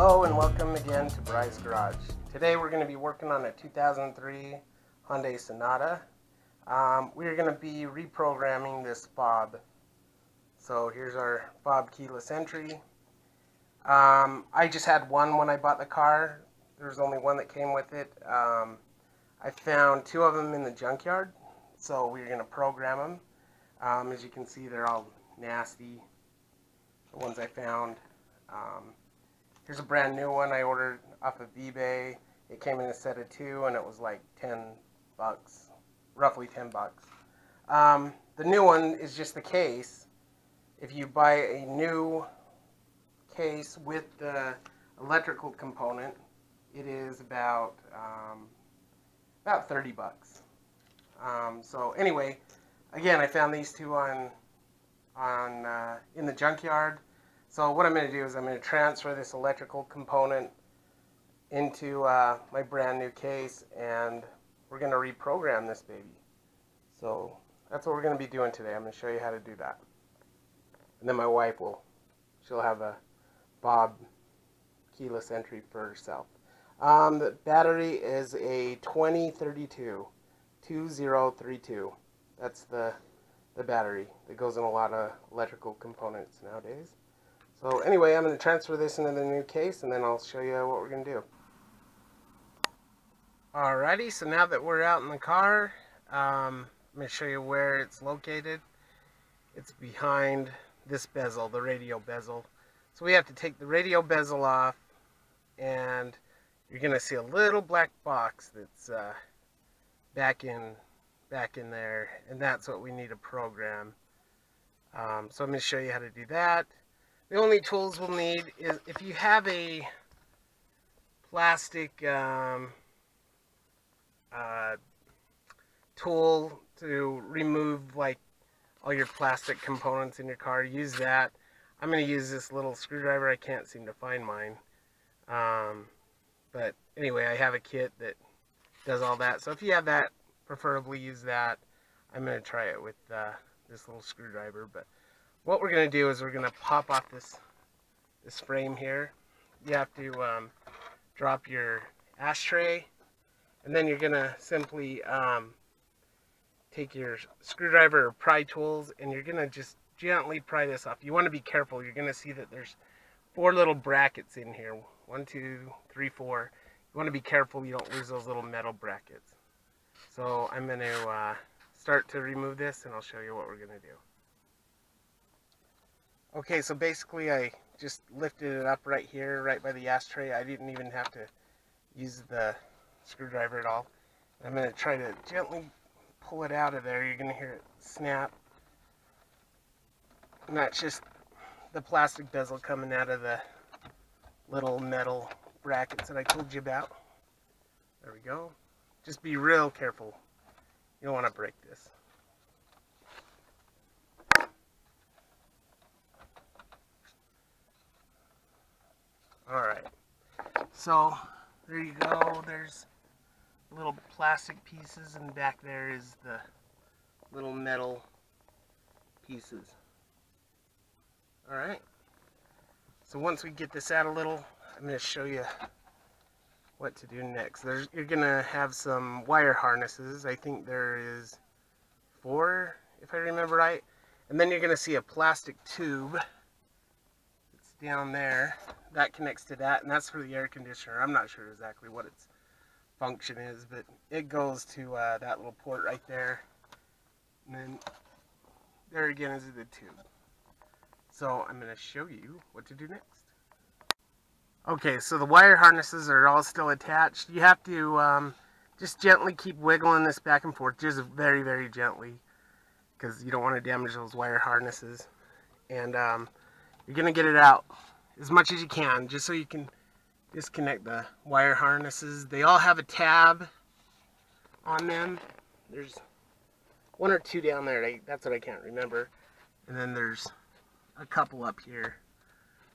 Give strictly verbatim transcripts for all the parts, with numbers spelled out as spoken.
Hello and welcome again to Bryz Garage. Today we're going to be working on a two thousand three Hyundai Sonata. Um, we're going to be reprogramming this fob. So here's our fob keyless entry. Um, I just had one when I bought the car. There was only one that came with it. Um, I found two of them in the junkyard, so we're going to program them. Um, as you can see, they're all nasty, the ones I found. Um, here's a brand new one I ordered off of eBay. It came in a set of two, and it was like ten bucks, roughly ten bucks. Um, the new one is just the case. If you buy a new case with the electrical component, it is about um, about thirty bucks. Um, so anyway, again, I found these two on on uh, in the junkyard. So what I'm going to do is I'm going to transfer this electrical component into uh, my brand new case, and we're going to reprogram this baby. So that's what we're going to be doing today. I'm going to show you how to do that. And then my wife will, she'll have a fob keyless entry for herself. Um, the battery is a twenty thirty-two, twenty thirty-two. That's the, the battery that goes in a lot of electrical components nowadays. So anyway, I'm going to transfer this into the new case, and then I'll show you what we're going to do. Alrighty, so now that we're out in the car, um, I'm going to show you where it's located. It's behind this bezel, the radio bezel. So we have to take the radio bezel off, and you're going to see a little black box that's uh, back in back in there, and that's what we need to program. Um, so I'm going to show you how to do that. The only tools we'll need is if you have a plastic um, uh, tool to remove like all your plastic components in your car, use that. I'm going to use this little screwdriver. I can't seem to find mine. Um, but anyway, I have a kit that does all that. So if you have that, preferably use that. I'm going to try it with uh, this little screwdriver, but what we're going to do is we're going to pop off this this frame here. You have to um, drop your ashtray, and then you're going to simply um, take your screwdriver or pry tools, and you're going to just gently pry this off. You want to be careful. You're going to see that there's four little brackets in here. One, two, three, four. You want to be careful you don't lose those little metal brackets. So I'm going to uh, start to remove this, and I'll show you what we're going to do. Okay, so basically I just lifted it up right here, right by the ashtray. I didn't even have to use the screwdriver at all. I'm going to try to gently pull it out of there. You're going to hear it snap. And that's just the plastic bezel coming out of the little metal brackets that I told you about. There we go. Just be real careful. You don't want to break this. Alright, so there you go, there's little plastic pieces, and back there is the little metal pieces. Alright, so once we get this out a little, I'm going to show you what to do next. There's, you're going to have some wire harnesses. I think there is four, if I remember right. And then you're going to see a plastic tube. It's down there. That connects to that, and that's for the air conditioner. I'm not sure exactly what its function is, but it goes to uh, that little port right there. And then there again is the tube. So I'm going to show you what to do next. Okay, so the wire harnesses are all still attached. You have to um, just gently keep wiggling this back and forth, just very, very gently, because you don't want to damage those wire harnesses. And um, you're going to get it out as much as you can, just so you can disconnect the wire harnesses. They all have a tab on them. There's one or two down there, that's what I can't remember. And then there's a couple up here.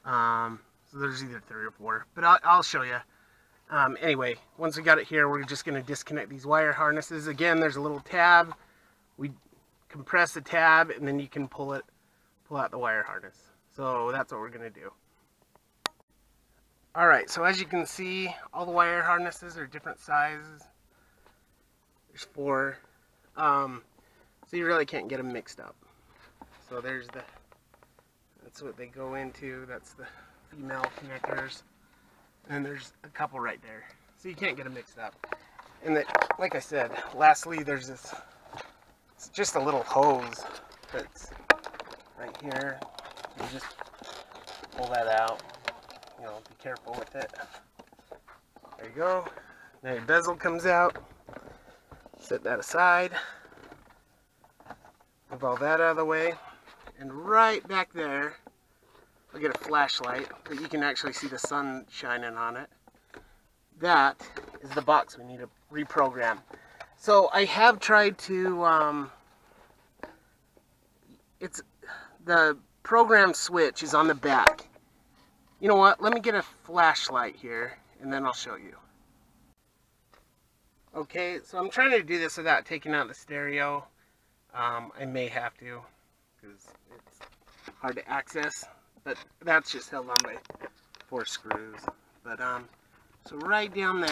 Um, so there's either three or four, but I'll, I'll show you. Um, anyway, once we got it here, we're just going to disconnect these wire harnesses. Again, there's a little tab. We compress the tab, and then you can pull it, pull out the wire harness. So that's what we're going to do. All right, so as you can see, all the wire harnesses are different sizes. There's four, um, so you really can't get them mixed up. So there's the, that's what they go into, that's the female connectors, and there's a couple right there. So you can't get them mixed up. And the, like I said, lastly, there's this, it's just a little hose that's right here. You just pull that out. You know, be careful with it. There you go. Now your bezel comes out. Set that aside. Move all that out of the way. And right back there, I'll get a flashlight, but you can actually see the sun shining on it. That is the box we need to reprogram. So I have tried to, um, it's, the program switch is on the back. You know what, let me get a flashlight here, and then I'll show you. Okay, so I'm trying to do this without taking out the stereo. Um, I may have to, because it's hard to access, but that's just held on by four screws. But, um, so right down there,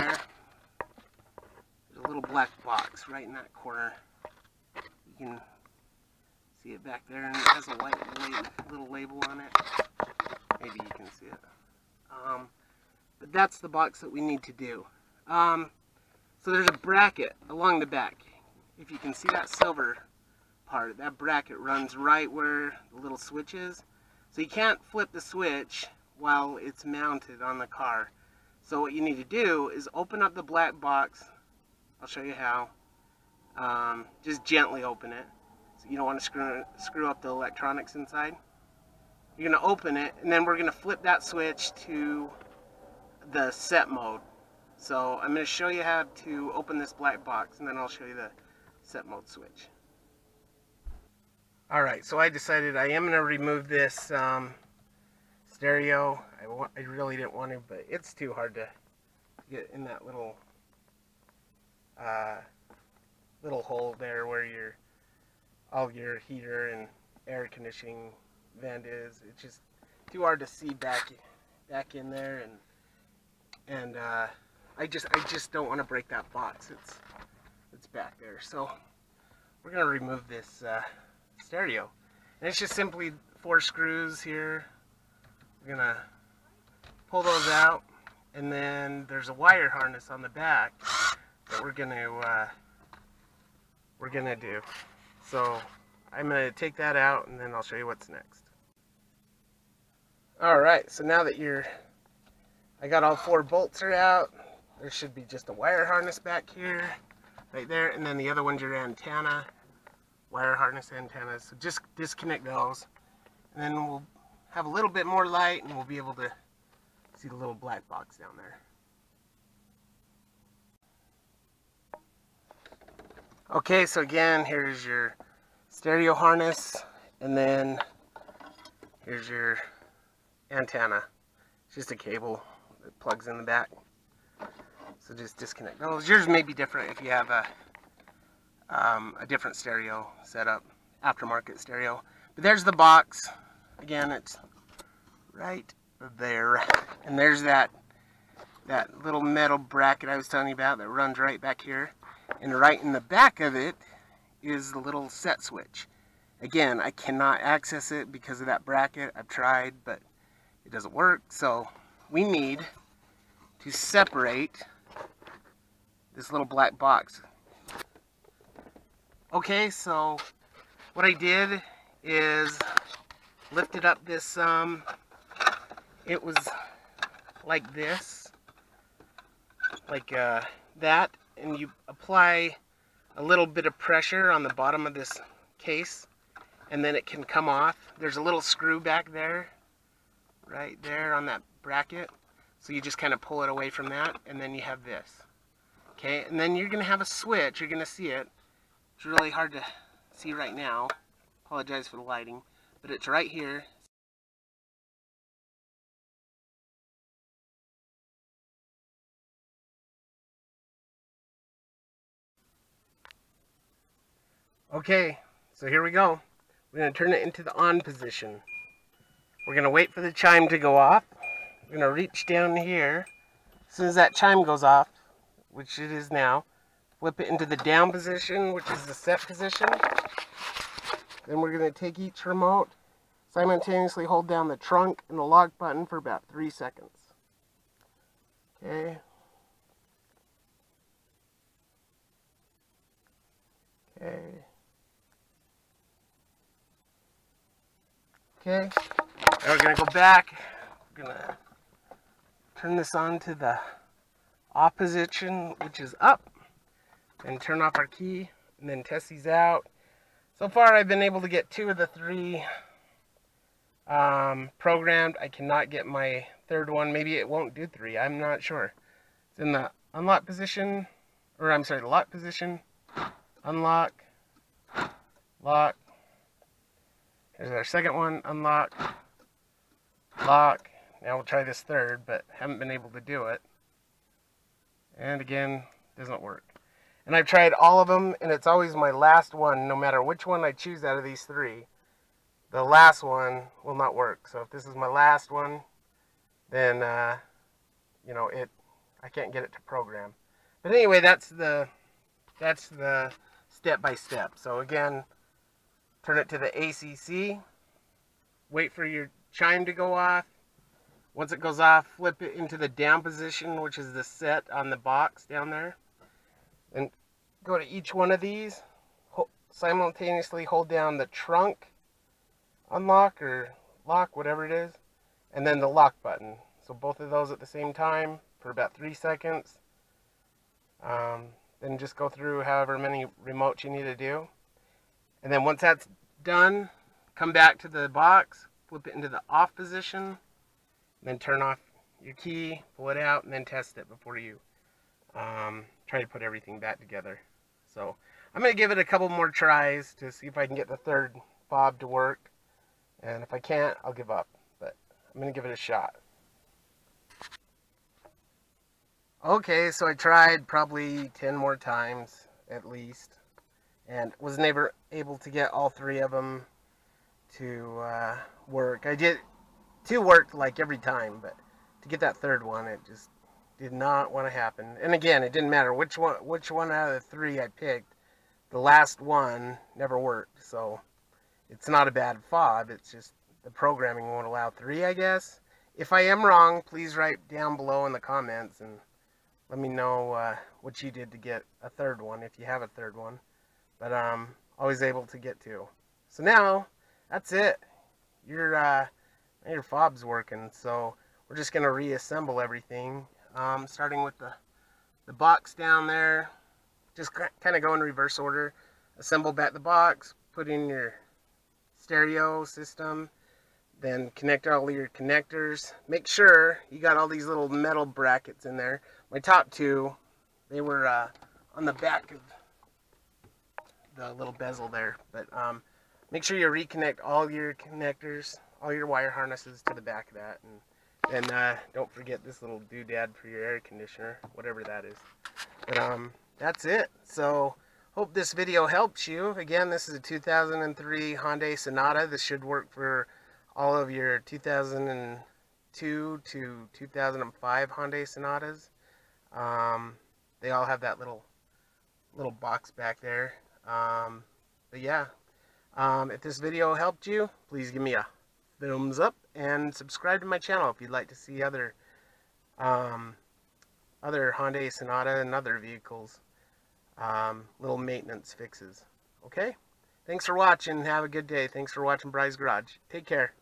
there's a little black box right in that corner. You can see it back there, and it has a white little label on it. Maybe you can see it. Um, but that's the box that we need to do. Um, so there's a bracket along the back. If you can see that silver part, that bracket runs right where the little switch is. So you can't flip the switch while it's mounted on the car. So what you need to do is open up the black box. I'll show you how. Um, just gently open it. So you don't want to screw, screw up the electronics inside. You're going to open it, and then we're going to flip that switch to the set mode. So I'm going to show you how to open this black box, and then I'll show you the set mode switch. Alright, so I decided I am going to remove this um, stereo. I, wa I really didn't want to, but it's too hard to get in that little uh, little hole there where your all your heater and air conditioning vent is. It's just too hard to see back back in there, and and uh, I just I just don't want to break that box. It's it's back there, so we're gonna remove this uh, stereo, and it's just simply four screws here. We're gonna pull those out, and then there's a wire harness on the back that we're gonna uh, we're gonna do. So I'm gonna take that out, and then I'll show you what's next. Alright, so now that you're, I got all four bolts are out, there should be just a wire harness back here, right there, and then the other one's your antenna, wire harness antennas, so just disconnect those, and then we'll have a little bit more light, and we'll be able to see the little black box down there. Okay, so again, here's your stereo harness, and then here's your antenna. It's just a cable that plugs in the back. So just disconnect those. Yours may be different if you have a um, a different stereo setup, aftermarket stereo. But there's the box. Again, it's right there, and there's that that little metal bracket I was telling you about that runs right back here, and right in the back of it is the little set switch. Again, I cannot access it because of that bracket. I've tried, but it doesn't work, so we need to separate this little black box. Okay, so what I did is lifted up this, um, it was like this, like uh, that, and you apply a little bit of pressure on the bottom of this case, and then it can come off. There's a little screw back there, right there on that bracket, so you just kind of pull it away from that, and then you have this. Okay, and then you're gonna have a switch. You're gonna see it. It's really hard to see right now, apologize for the lighting, but it's right here. Okay, so here we go. We're going to turn it into the on position. We're going to wait for the chime to go off. We're going to reach down here. As soon as that chime goes off, which it is now, whip it into the down position, which is the set position. Then we're going to take each remote, simultaneously hold down the trunk and the lock button for about three seconds. Okay. Okay. Okay. Now we're going to go back. We're going to turn this on to the off position, which is up, and turn off our key, and then test these out. So far I've been able to get two of the three um, programmed. I cannot get my third one. Maybe it won't do three. I'm not sure. It's in the unlock position, or I'm sorry, the lock position. Unlock, lock. Here's our second one, unlock, lock. Now we'll try this third, but haven't been able to do it. And again, doesn't work. And I've tried all of them, and it's always my last one, no matter which one I choose out of these three. The last one will not work. So if this is my last one, then, uh, you know, it, I can't get it to program. But anyway, that's the, that's the step-by-step. So again, turn it to the A C C, wait for your chime to go off. Once it goes off, flip it into the down position, which is the set on the box down there. And go to each one of these, simultaneously hold down the trunk, unlock or lock, whatever it is, and then the lock button. So both of those at the same time for about three seconds. Um, then just go through however many remotes you need to do. And then once that's done, come back to the box, flip it into the off position, then turn off your key, pull it out, and then test it before you um, try to put everything back together. So I'm going to give it a couple more tries to see if I can get the third fob to work. And if I can't, I'll give up. But I'm going to give it a shot. Okay, so I tried probably ten more times at least. And was never able to get all three of them to uh, work. I did... Two worked like every time, but to get that third one, it just did not want to happen. And again, it didn't matter which one which one out of the three I picked. The last one never worked, so it's not a bad fob. It's just the programming won't allow three, I guess. If I am wrong, please write down below in the comments and let me know uh, what you did to get a third one, if you have a third one. But I'm um, always able to get to. So now, that's it. You're... Uh, Your fob's working, so we're just going to reassemble everything, um, starting with the, the box down there. Just kind of go in reverse order. Assemble back the box, put in your stereo system, then connect all your connectors. Make sure you got all these little metal brackets in there. My top two, they were uh, on the back of the little bezel there, but um, make sure you reconnect all your connectors, all your wire harnesses to the back of that, and then uh, don't forget this little doodad for your air conditioner, whatever that is. But um, that's it. So hope this video helps you. Again, this is a two thousand three Hyundai Sonata. This should work for all of your two thousand two to two thousand five Hyundai Sonatas. Um, they all have that little little box back there. Um, but yeah, um, if this video helped you, please give me a thumbs up and subscribe to my channel if you'd like to see other um, other Hyundai Sonata and other vehicles, um, little maintenance fixes. Okay, thanks for watching. Have a good day. Thanks for watching Bryz Garage. Take care.